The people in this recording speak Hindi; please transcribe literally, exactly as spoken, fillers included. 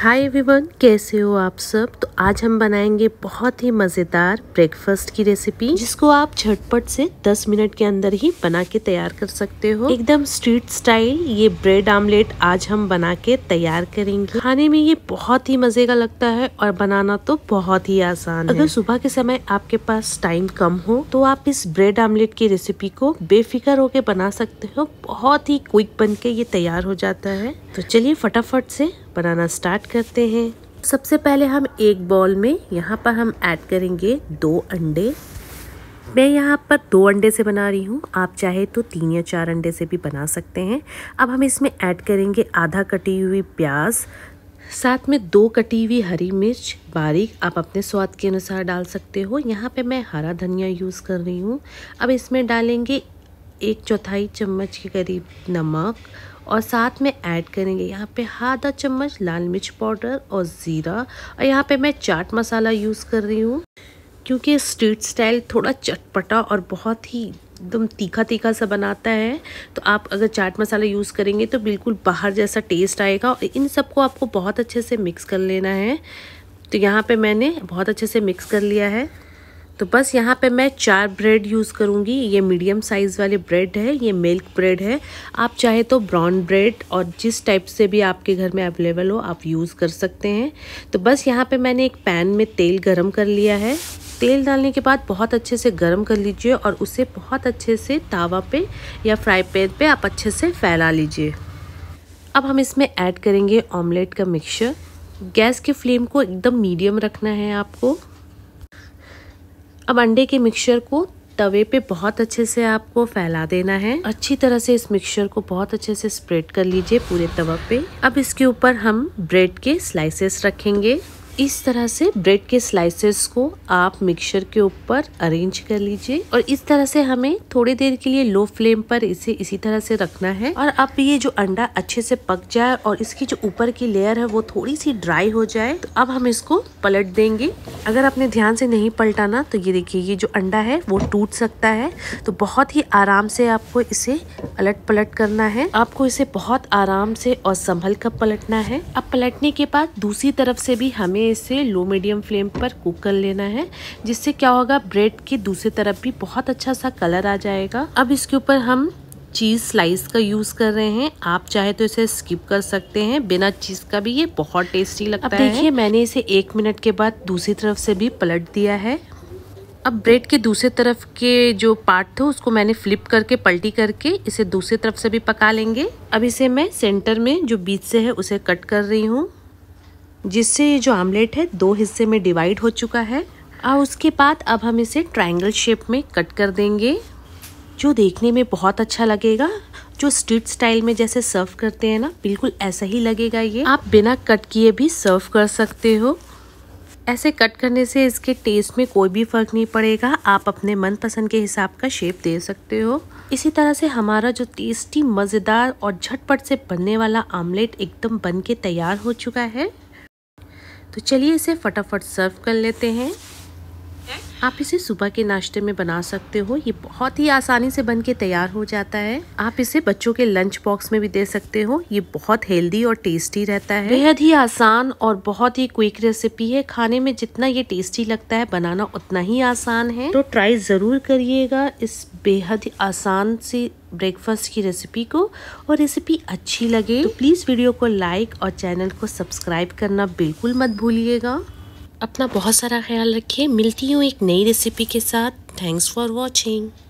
हाय एवरीवन, कैसे हो आप सब। तो आज हम बनाएंगे बहुत ही मज़ेदार ब्रेकफास्ट की रेसिपी जिसको आप झटपट से दस मिनट के अंदर ही बना के तैयार कर सकते हो, एकदम स्ट्रीट स्टाइल। ये ब्रेड आमलेट आज हम बना के तैयार करेंगे। खाने में ये बहुत ही मज़े का लगता है और बनाना तो बहुत ही आसान है। अगर सुबह के समय आपके पास टाइम कम हो तो आप इस ब्रेड आमलेट की रेसिपी को बेफिक्र होके बना सकते हो। बहुत ही क्विक बन के ये तैयार हो जाता है। तो चलिए फटाफट से बनाना स्टार्ट करते हैं। सबसे पहले हम एक बॉल में यहाँ पर हम ऐड करेंगे दो अंडे। मैं यहाँ पर दो अंडे से बना रही हूँ, आप चाहे तो तीन या चार अंडे से भी बना सकते हैं। अब हम इसमें ऐड करेंगे आधा कटी हुई प्याज, साथ में दो कटी हुई हरी मिर्च बारीक आप अपने स्वाद के अनुसार डाल सकते हो। यहाँ पे मैं हरा धनिया यूज़ कर रही हूँ। अब इसमें डालेंगे एक चौथाई चम्मच के करीब नमक और साथ में ऐड करेंगे यहाँ पे आधा चम्मच लाल मिर्च पाउडर और ज़ीरा। और यहाँ पे मैं चाट मसाला यूज़ कर रही हूँ क्योंकि स्ट्रीट स्टाइल थोड़ा चटपटा और बहुत ही एकदम तीखा तीखा सा बनाता है। तो आप अगर चाट मसाला यूज़ करेंगे तो बिल्कुल बाहर जैसा टेस्ट आएगा। और इन सबको आपको बहुत अच्छे से मिक्स कर लेना है। तो यहाँ पर मैंने बहुत अच्छे से मिक्स कर लिया है। तो बस यहाँ पे मैं चार ब्रेड यूज़ करूँगी। ये मीडियम साइज़ वाले ब्रेड है, ये मिल्क ब्रेड है। आप चाहे तो ब्राउन ब्रेड और जिस टाइप से भी आपके घर में अवेलेबल हो आप यूज़ कर सकते हैं। तो बस यहाँ पे मैंने एक पैन में तेल गरम कर लिया है। तेल डालने के बाद बहुत अच्छे से गरम कर लीजिए और उसे बहुत अच्छे से तावा पे या फ्राई पैन पे आप अच्छे से फैला लीजिए। अब हम इसमें ऐड करेंगे ऑमलेट का मिक्सचर। गैस की फ्लेम को एकदम मीडियम रखना है आपको। अब अंडे के मिक्सचर को तवे पे बहुत अच्छे से आपको फैला देना है। अच्छी तरह से इस मिक्सचर को बहुत अच्छे से स्प्रेड कर लीजिए पूरे तवा पे। अब इसके ऊपर हम ब्रेड के स्लाइसेस रखेंगे। इस तरह से ब्रेड के स्लाइसेस को आप मिक्सचर के ऊपर अरेंज कर लीजिए और इस तरह से हमें थोड़ी देर के लिए लो फ्लेम पर इसे इसी तरह से रखना है। और अब ये जो अंडा अच्छे से पक जाए और इसकी जो ऊपर की लेयर है वो थोड़ी सी ड्राई हो जाए तो अब हम इसको पलट देंगे। अगर आपने ध्यान से नहीं पलटाना तो ये देखिए ये जो अंडा है वो टूट सकता है। तो बहुत ही आराम से आपको इसे पलट पलट करना है। आपको इसे बहुत आराम से और संभल कर पलटना है। अब पलटने के बाद दूसरी तरफ से भी हमें इसे लो मीडियम फ्लेम पर कुक कर लेना है, जिससे क्या होगा ब्रेड की दूसरी तरफ भी बहुत अच्छा सा कलर आ जाएगा। अब इसके ऊपर हम चीज़ स्लाइस का यूज़ कर रहे हैं। आप चाहे तो इसे स्किप कर सकते हैं, बिना चीज़ का भी ये बहुत टेस्टी लगता है। अब देखिए मैंने इसे एक मिनट के बाद दूसरी तरफ से भी पलट दिया है। अब ब्रेड के दूसरे तरफ के जो पार्ट थे उसको मैंने फ्लिप करके पलटी करके इसे दूसरी तरफ से भी पका लेंगे। अब इसे मैं सेंटर में जो बीच से है उसे कट कर रही हूँ, जिससे ये जो आमलेट है दो हिस्से में डिवाइड हो चुका है। और उसके बाद अब हम इसे ट्रायंगल शेप में कट कर देंगे, जो देखने में बहुत अच्छा लगेगा। जो स्ट्रीट स्टाइल में जैसे सर्व करते हैं ना, बिल्कुल ऐसा ही लगेगा ये। आप बिना कट किए भी सर्व कर सकते हो। ऐसे कट करने से इसके टेस्ट में कोई भी फ़र्क नहीं पड़ेगा। आप अपने मनपसंद के हिसाब का शेप दे सकते हो। इसी तरह से हमारा जो टेस्टी मज़ेदार और झटपट से बनने वाला आमलेट एकदम बन के तैयार हो चुका है। तो चलिए इसे फटाफट सर्व कर लेते हैं। आप इसे सुबह के नाश्ते में बना सकते हो। ये बहुत ही आसानी से बन के तैयार हो जाता है। आप इसे बच्चों के लंच बॉक्स में भी दे सकते हो। ये बहुत हेल्दी और टेस्टी रहता है। बेहद ही आसान और बहुत ही क्विक रेसिपी है। खाने में जितना ये टेस्टी लगता है बनाना उतना ही आसान है। तो ट्राई ज़रूर करिएगा इस बेहद ही आसान सी ब्रेकफास्ट की रेसिपी को। और रेसिपी अच्छी लगे तो प्लीज़ वीडियो को लाइक और चैनल को सब्सक्राइब करना बिल्कुल मत भूलिएगा। अपना बहुत सारा ख्याल रखिए। मिलती हूँ एक नई रेसिपी के साथ। Thanks for watching.